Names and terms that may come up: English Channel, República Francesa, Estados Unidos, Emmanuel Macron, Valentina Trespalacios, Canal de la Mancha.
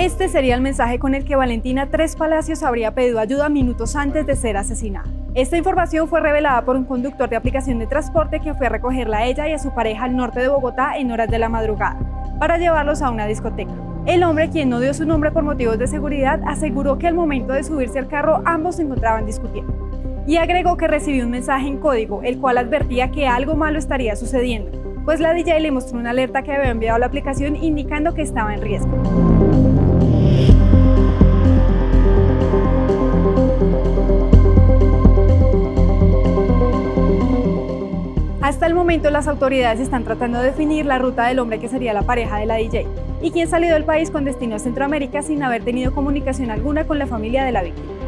Este sería el mensaje con el que Valentina Trespalacios habría pedido ayuda minutos antes de ser asesinada. Esta información fue revelada por un conductor de aplicación de transporte que fue a recogerla a ella y a su pareja al norte de Bogotá en horas de la madrugada para llevarlos a una discoteca. El hombre, quien no dio su nombre por motivos de seguridad, aseguró que al momento de subirse al carro ambos se encontraban discutiendo y agregó que recibió un mensaje en código, el cual advertía que algo malo estaría sucediendo, pues la DJ le mostró una alerta que había enviado la aplicación indicando que estaba en riesgo. Hasta el momento, las autoridades están tratando de definir la ruta del hombre que sería la pareja de la DJ y quien salió del país con destino a Centroamérica sin haber tenido comunicación alguna con la familia de la víctima.